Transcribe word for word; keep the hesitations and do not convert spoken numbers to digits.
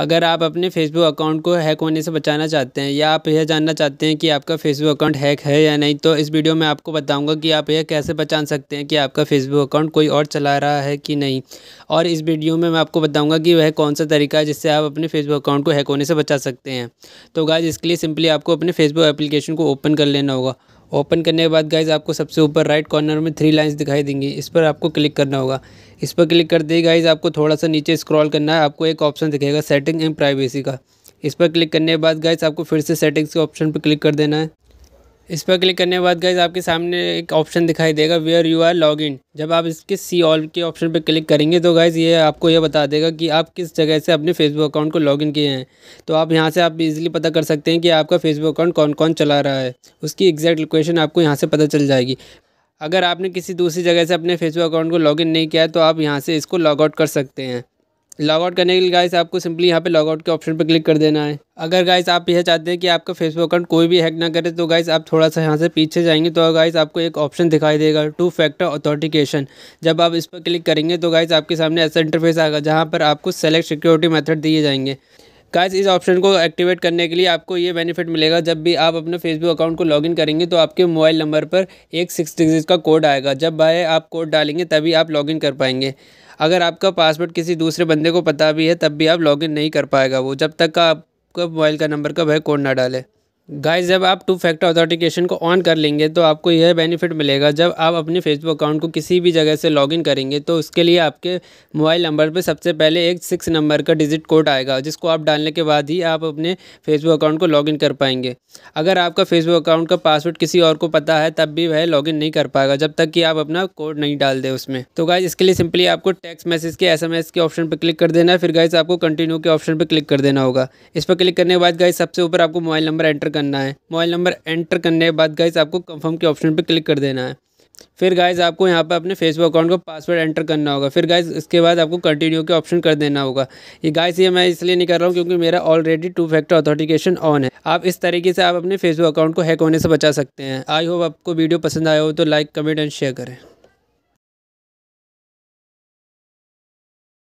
अगर आप अपने फेसबुक अकाउंट को हैक होने से बचाना चाहते हैं या आप यह जानना चाहते हैं कि आपका फेसबुक अकाउंट हैक है या नहीं, तो इस वीडियो में आपको बताऊंगा कि आप यह कैसे पहचान सकते हैं कि आपका फेसबुक अकाउंट कोई और चला रहा है कि नहीं। और इस वीडियो में मैं आपको बताऊंगा कि वह कौन सा तरीका है जिससे आप अपने फेसबुक अकाउंट को हैक होने से बचा सकते हैं। तो गाइस, इसके लिए सिंपली आपको अपने फेसबुक एप्लीकेशन को ओपन कर लेना होगा। ओपन करने के बाद गाइज़ आपको सबसे ऊपर राइट कॉर्नर में थ्री लाइंस दिखाई देंगी, इस पर आपको क्लिक करना होगा। इस पर क्लिक करते ही गाइज़ आपको थोड़ा सा नीचे स्क्रॉल करना है, आपको एक ऑप्शन दिखेगा सेटिंग एंड प्राइवेसी का। इस पर क्लिक करने के बाद गाइज़ आपको फिर से सेटिंग्स के ऑप्शन पर क्लिक कर देना है। इस पर क्लिक करने के बाद गाइज़ आपके सामने एक ऑप्शन दिखाई देगा where you are log in. जब आप इसके सी ऑल के ऑप्शन पर क्लिक करेंगे तो गाइज़ ये आपको यह बता देगा कि आप किस जगह से अपने फेसबुक अकाउंट को लॉग इन किए हैं। तो आप यहाँ से आप इजीली पता कर सकते हैं कि आपका फेसबुक अकाउंट कौन कौन चला रहा है, उसकी एग्जैक्ट लोकेशन आपको यहाँ से पता चल जाएगी। अगर आपने किसी दूसरी जगह से अपने फेसबुक अकाउंट को लॉग इन नहीं किया है तो आप यहाँ से इसको लॉग आउट कर सकते हैं। लॉग आउट करने के लिए गाइस आपको सिंपली यहाँ पे लॉग आउट के ऑप्शन पर क्लिक कर देना है। अगर गाइस आप यह चाहते हैं कि आपका फेसबुक अकाउंट कोई भी हैक ना करे तो गाइस आप थोड़ा सा यहाँ से पीछे जाएंगे तो गाइस आपको एक ऑप्शन दिखाई देगा टू फैक्टर ऑथेंटिकेशन। जब आप इस पर क्लिक करेंगे तो गाइस आपके सामने ऐसा इंटरफेस आएगा जहाँ पर आपको सेलेक्ट सिक्योरिटी मेथड दिए जाएंगे। गाइस इस ऑप्शन को एक्टिवेट करने के लिए आपको ये बेनिफिट मिलेगा, जब भी आप अपने फेसबुक अकाउंट को लॉगिन करेंगे तो आपके मोबाइल नंबर पर एक सिक्स डिजिट का कोड आएगा। जब भाई आप कोड डालेंगे तभी आप लॉगिन कर पाएंगे। अगर आपका पासवर्ड किसी दूसरे बंदे को पता भी है तब भी आप लॉगिन नहीं कर पाएगा वो, जब तक का आपका मोबाइल का नंबर का भाई कोड ना डाले। गाइस जब आप टू फैक्टर ऑथेंटिकेशन को ऑन कर लेंगे तो आपको यह बेनिफिट मिलेगा, जब आप अपने फेसबुक अकाउंट को किसी भी जगह से लॉगिन करेंगे तो उसके लिए आपके मोबाइल नंबर पर सबसे पहले एक सिक्स नंबर का डिजिट कोड आएगा, जिसको आप डालने के बाद ही आप अपने फेसबुक अकाउंट को लॉगिन कर पाएंगे। अगर आपका फेसबुक अकाउंट का पासवर्ड किसी और को पता है तब भी वह लॉगिन नहीं कर पाएगा, जब तक कि आप अपना कोड नहीं डाल दें उसमें। तो गाइस इसके लिए सिंपली आपको टेक्स्ट मैसेज के एस एम एस के ऑप्शन पर क्लिक कर देना है। फिर गाइस आपको कंटिन्यू के ऑप्शन पर क्लिक कर देना होगा। इस पर क्लिक करने के बाद गाइस सबसे ऊपर आपको मोबाइल नंबर एंटर करना है। मोबाइल नंबर एंटर करने के बाद गाइस आपको कंफर्म के ऑप्शन पर क्लिक कर देना है। फिर गाइस आपको यहाँ पर अपने फेसबुक अकाउंट का पासवर्ड एंटर करना होगा। फिर गाइस इसके बाद आपको कंटिन्यू के ऑप्शन कर देना होगा। ये गाइस ये मैं इसलिए नहीं कर रहा हूँ क्योंकि मेरा already two factor authentication on है। आप इस तरीके से आप अपने फेसबुक अकाउंट को हैक होने से बचा सकते हैं। आई होप आपको वीडियो पसंद आया हो तो लाइक, कमेंट एंड शेयर करें।